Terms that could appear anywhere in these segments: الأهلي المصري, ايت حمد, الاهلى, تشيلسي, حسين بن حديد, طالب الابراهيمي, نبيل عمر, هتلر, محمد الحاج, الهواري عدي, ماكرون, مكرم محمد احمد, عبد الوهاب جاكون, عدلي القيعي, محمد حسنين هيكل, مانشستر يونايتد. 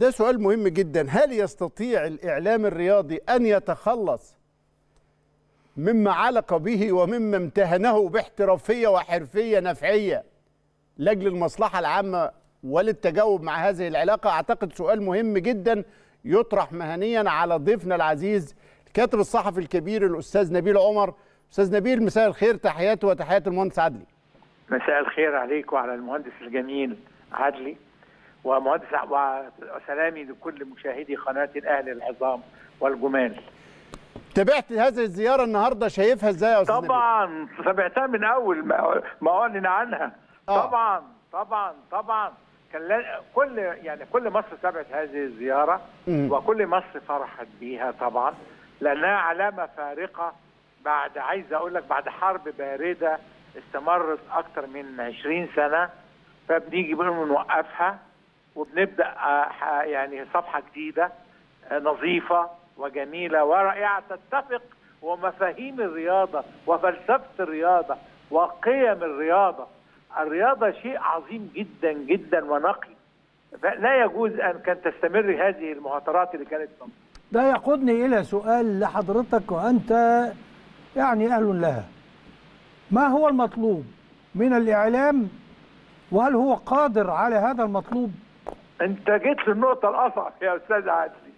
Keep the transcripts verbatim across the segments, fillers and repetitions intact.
ده سؤال مهم جدا. هل يستطيع الإعلام الرياضي أن يتخلص مما علق به ومما امتهنه باحترافية وحرفية نفعية لأجل المصلحة العامة وللتجاوب مع هذه العلاقة؟ أعتقد سؤال مهم جدا يطرح مهنيا على ضيفنا العزيز الكاتب الصحفي الكبير الأستاذ نبيل عمر. أستاذ نبيل مساء الخير، تحياتي وتحيات المهندس عدلي. مساء الخير عليك وعلى المهندس الجميل عدلي، ومهندس وسلامي لكل مشاهدي قناة الأهلي العظام والجمال. تابعت هذه الزيارة النهارده، شايفها ازاي يا أستاذ نبيل؟ طبعا تابعتها من أول ما أعلن عنها. آه. طبعا طبعا طبعا كان كل يعني كل مصر تابعت هذه الزيارة، م. وكل مصر فرحت بيها طبعا، لأنها علامة فارقة بعد، عايز أقول لك، بعد حرب باردة استمرت أكتر من عشرين سنة، فبنيجي بنقول نوقفها وبنبدأ يعني صفحة جديدة نظيفة وجميلة ورائعة تتفق ومفاهيم الرياضة وفلسفة الرياضة وقيم الرياضة. الرياضة شيء عظيم جدا جدا ونقي، لا يجوز أن كان تستمر هذه المهاترات اللي كانت موجودة. ده يقودني إلى سؤال لحضرتك وأنت يعني أهل لها. ما هو المطلوب من الإعلام، وهل هو قادر على هذا المطلوب؟ أنت جيت للنقطة الأصعب يا أستاذ عدلي،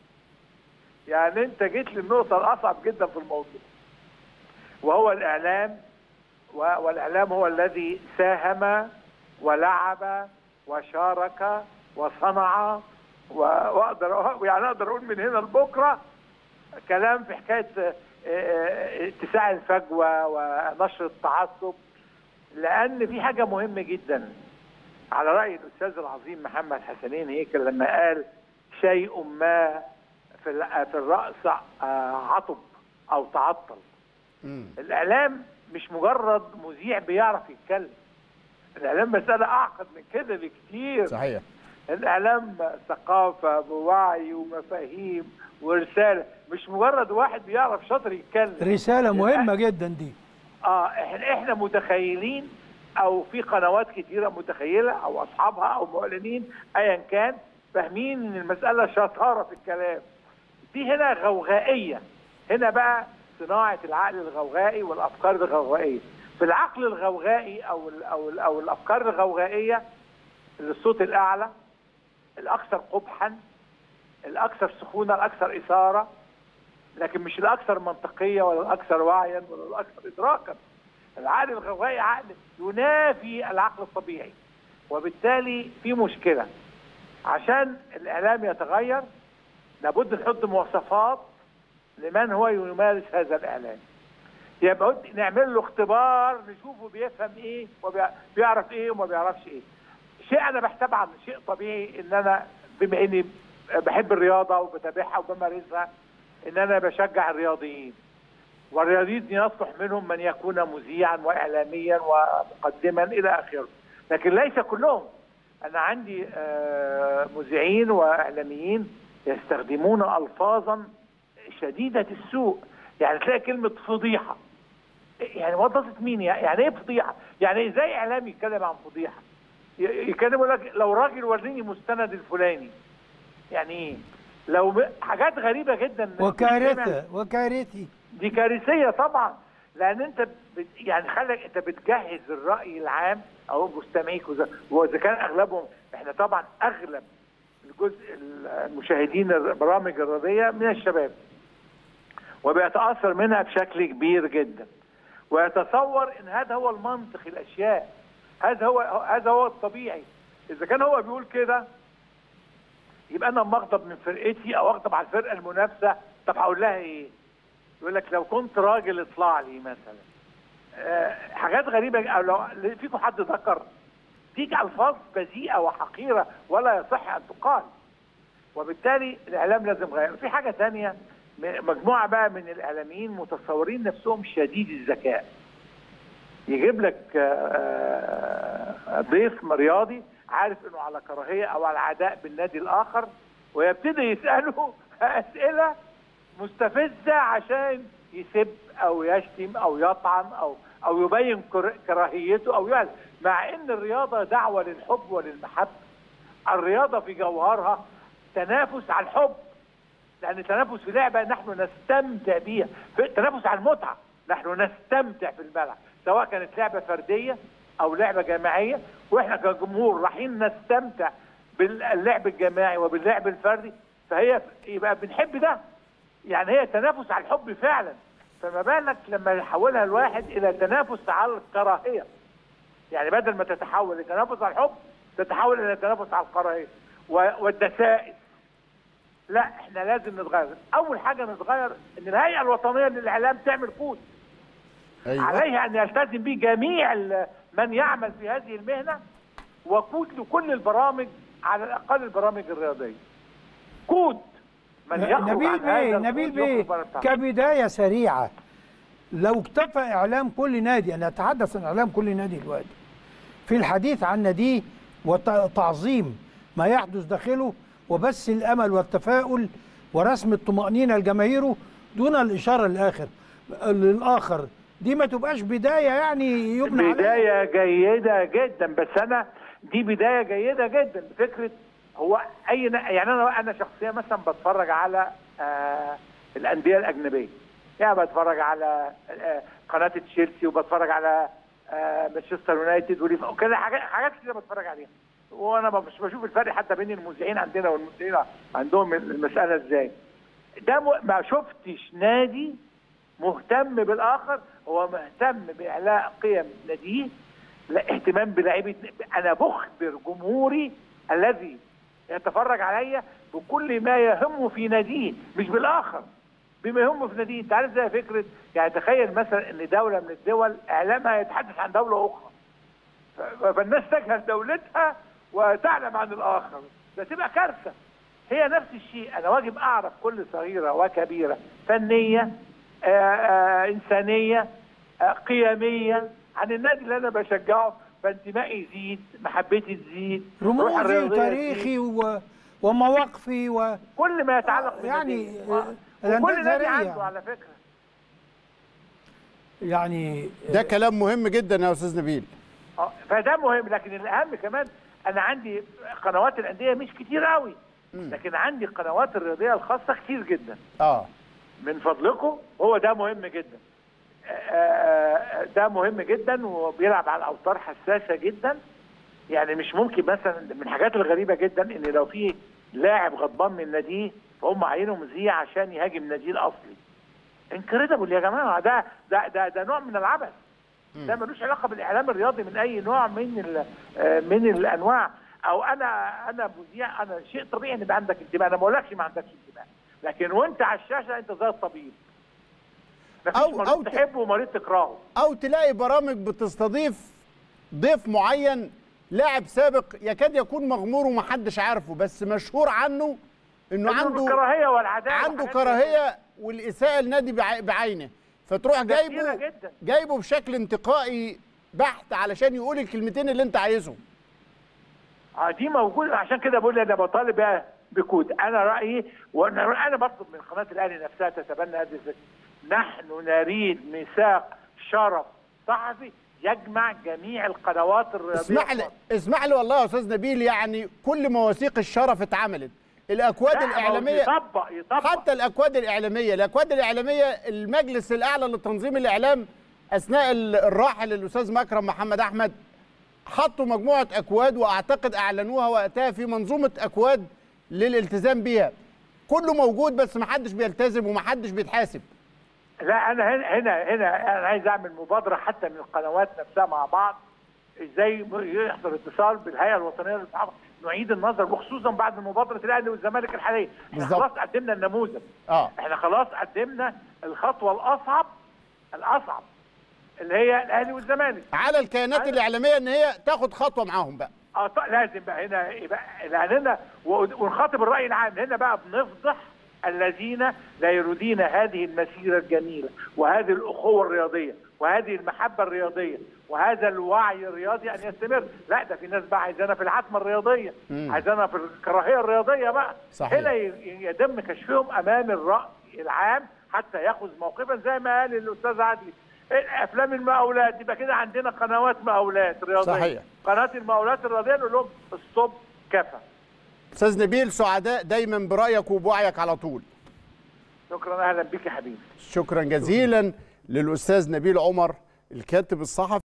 يعني أنت جيت للنقطة الأصعب جدا في الموضوع، وهو الإعلام. والإعلام هو الذي ساهم ولعب وشارك وصنع، وأقدر يعني أقدر أقول من هنا لبكرة كلام في حكاية اتساع الفجوة ونشر التعصب، لأن في حاجة مهمة جدا على رأي الأستاذ العظيم محمد حسنين هيكل لما قال شيء ما في الرأس عطب أو تعطل. م. الإعلام مش مجرد مذيع بيعرف يتكلم، الإعلام مسألة أعقد من كده بكتير. صحيح. الإعلام ثقافة ووعي ومفاهيم ورسالة، مش مجرد واحد بيعرف شاطر يتكلم. رسالة مهمة جدا دي. اه احنا متخيلين، او في قنوات كتيرة متخيلة او اصحابها او معلنين ايا كان فاهمين ان المسألة شطارة في الكلام، دي هنا غوغائية. هنا بقى صناعة العقل الغوغائي والافكار الغوغائية. في العقل الغوغائي او ال او ال او الافكار الغوغائية، الصوت الاعلى، الاكثر قبحا، الاكثر سخونة، الاكثر اثارة، لكن مش الاكثر منطقيه ولا الاكثر وعيا ولا الاكثر ادراكا. العقل الغوغائي عقل ينافي العقل الطبيعي، وبالتالي في مشكله. عشان الاعلام يتغير لابد نحط مواصفات لمن هو يمارس هذا الاعلام، يبقى نعمل له اختبار نشوفه بيفهم ايه وبيعرف ايه وما بيعرفش ايه. شيء انا بحتبع شيء طبيعي ان انا بما اني بحب الرياضه وبتابعها وبمارسها، إن أنا بشجع الرياضيين، والرياضيين يصلح منهم من يكون مذيعا وإعلاميا ومقدما إلى آخره، لكن ليس كلهم. أنا عندي مذيعين وإعلاميين يستخدمون ألفاظا شديدة السوء، يعني تلاقي كلمة فضيحة، يعني وضحت مين يعني إيه فضيحة؟ يعني إزاي إعلامي يتكلم عن فضيحة؟ يتكلم يقول لك لو راجل وريني مستند الفلاني، يعني إيه؟ لو حاجات غريبة جدا. وكارثة وكارثي دي كارثية طبعا، لأن أنت بت يعني خلي أنت بتجهز الرأي العام أو مستمعيك، وإذا كان أغلبهم، إحنا طبعا أغلب الجزء المشاهدين البرامج الرياضية من الشباب، وبيتأثر منها بشكل كبير جدا، ويتصور إن هذا هو المنطق الأشياء، هذا هو هذا هو الطبيعي. إذا كان هو بيقول كده يبقى انا مغضب من فرقتي او اغضب على الفرقه المنافسه، طب هقول لها ايه؟ يقول لك لو كنت راجل اطلع لي مثلا. أه حاجات غريبه، او لو فيكم حد ذكر، دي الفاظ بذيئه وحقيره ولا يصح ان تقال. وبالتالي الاعلام لازم يغير. في حاجه ثانيه، مجموعه بقى من الاعلاميين متصورين نفسهم شديد الذكاء. يجيب لك ضيف رياضي عارف انه على كراهيه او على عداء بالنادي الاخر، ويبتدي يساله اسئله مستفزه عشان يسب او يشتم او يطعن او او يبين كراهيته او يعني، مع ان الرياضه دعوه للحب وللمحبه. الرياضه في جوهرها تنافس على الحب، لأن التنافس في لعبة نحن نستمتع بيها، التنافس على المتعة، نحن نستمتع في الملعب سواء كانت لعبة فردية أو لعبة جماعية، وإحنا كجمهور رايحين نستمتع باللعب الجماعي وباللعب الفردي، فهي يبقى بنحب ده، يعني هي تنافس على الحب فعلا، فما بالك لما يحولها الواحد إلى تنافس على الكراهية، يعني بدل ما تتحول لتنافس على الحب تتحول إلى تنافس على الكراهية والدسائس. لا احنا لازم نتغير، اول حاجه نتغير ان الهيئه الوطنيه للاعلام تعمل كود. أيوة. عليها ان يلتزم به جميع من يعمل في هذه المهنه، وكود لكل البرامج على الاقل البرامج الرياضيه. كود من يخرج نبيل بيه نبيل بيه كبدايه سريعه، لو اكتفى اعلام كل نادي، انا اتحدث عن اعلام كل نادي دلوقتي، في الحديث عن ناديه وتعظيم ما يحدث داخله وبس الأمل والتفاؤل ورسم الطمأنينة لجماهيره دون الإشارة للآخر للآخر، دي ما تبقاش بداية يعني يبنى عليها. بداية جيدة جدا، بس أنا دي بداية جيدة جدا فكرة هو أي نا... يعني أنا أنا شخصيا مثلا بتفرج على آه الأندية الأجنبية، يعني بتفرج على آه قناة تشيلسي وبتفرج على آه مانشستر يونايتد وليف وكذا، حاجات كده بتفرج عليها، وانا مش بشوف الفرق حتى بين المذيعين عندنا والمذيعين عندهم المساله ازاي. ده ما شفتش نادي مهتم بالاخر، هو مهتم باعلاء قيم ناديه، لا اهتمام بلاعيبه. انا بخبر جمهوري الذي يتفرج عليا بكل ما يهمه في ناديه، مش بالاخر، بما يهمه في ناديه. انت عارف زي فكره، يعني تخيل مثلا ان دوله من الدول اعلامها يتحدث عن دوله اخرى، فالناس تجهل دولتها وتعلم عن الآخر، ده تبقى كارثة. هي نفس الشيء، أنا واجب أعرف كل صغيرة وكبيرة فنية آآ آآ إنسانية آآ قيمية عن النادي اللي أنا بشجعه، فانتمائي يزيد، محبتي تزيد، رموزي وتاريخي و... ومواقفي وكل ما يتعلق آه يعني آه كل نادي عنده على فكرة. يعني ده كلام مهم جدا يا أستاذ نبيل، آه فده مهم، لكن الأهم كمان أنا عندي قنوات الأندية مش كتير قوي، لكن عندي القنوات الرياضية الخاصة كتير جدا. آه. من فضلكم، هو ده مهم جدا. ده مهم جدا وبيلعب على أوتار حساسة جدا. يعني مش ممكن مثلا، من الحاجات الغريبة جدا إن لو في لاعب غضبان من ناديه فهم عينهم مذيع عشان يهاجم ناديه الأصلي. انكريدبل يا جماعة، ده ده ده, ده نوع من العبث. ده ملوش علاقه بالاعلام الرياضي من اي نوع من من الانواع. او انا انا مذيع، انا شيء طبيعي ان يبقى عندك انتباه، انا ما بقولكش ما عندكش انتباه، لكن وانت على الشاشه انت زي الطبيب، مفيش مريض تحبه ومريض تكرهه. او تلاقي برامج بتستضيف ضيف معين، لاعب سابق يكاد يكون مغمور ومحدش عارفه، بس مشهور عنه انه عنده الكراهيه والعداوه، عنده كراهيه والاساءه لنادي بعينه، فتروح جايبه جايبه بشكل انتقائي بحت علشان يقول الكلمتين اللي انت عايزهم. اه دي موجوده، عشان كده بقول انا بطالب بقى بكود. انا رايي، وانا انا بطلب من قناه الاهلي نفسها تتبنى هذه الفكره. نحن نريد ميثاق شرف صحفي يجمع جميع القنوات الرياضيه. اسمح لي اسمح لي والله يا استاذ نبيل، يعني كل مواثيق الشرف اتعملت، الاكواد الاعلاميه يطبق يطبق حتى الاكواد الاعلاميه الاكواد الاعلاميه المجلس الاعلى لتنظيم الاعلام اثناء الراحل الاستاذ مكرم محمد احمد حطوا مجموعه اكواد، واعتقد اعلنوها وقتها في منظومه اكواد للالتزام بيها. كله موجود بس محدش بيلتزم ومحدش بيتحاسب. لا انا هنا هنا هنا انا عايز اعمل مبادره حتى من القنوات نفسها مع بعض، ازاي يحصل اتصال بالهيئه الوطنيه للصحافه، نعيد النظر، وخصوصا بعد مبادره الاهلي والزمالك الحاليه. احنا خلاص قدمنا النموذج، اه احنا خلاص قدمنا الخطوه الاصعب الاصعب اللي هي الاهلي والزمالك. على الكيانات الاعلاميه ان هي تاخد خطوه معاهم بقى. اه لازم بقى هنا يبقى لاننا ونخاطب الراي العام هنا بقى، بنفضح الذين لا يريدون هذه المسيره الجميله وهذه الاخوه الرياضيه وهذه المحبه الرياضيه وهذا الوعي الرياضي ان يستمر. لا ده في ناس بقى عايزانا في العتمه الرياضيه، عايزانا في الكراهيه الرياضيه بقى. صحيح. هنا يتم كشفهم امام الراي العام حتى ياخذ موقفا، زي ما قال الاستاذ عدلي، افلام المقاولات يبقى كده عندنا قنوات مقاولات رياضيه. صحيح. قناه المقاولات الرياضيه نقول لهم الصب كفى، استاذ نبيل، سعداء دايما برايك وبوعيك على طول. شكرا، اهلا بيك يا حبيبي. شكرا جزيلا للاستاذ نبيل عمر الكاتب الصحفي.